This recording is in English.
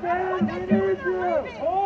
American in Israel.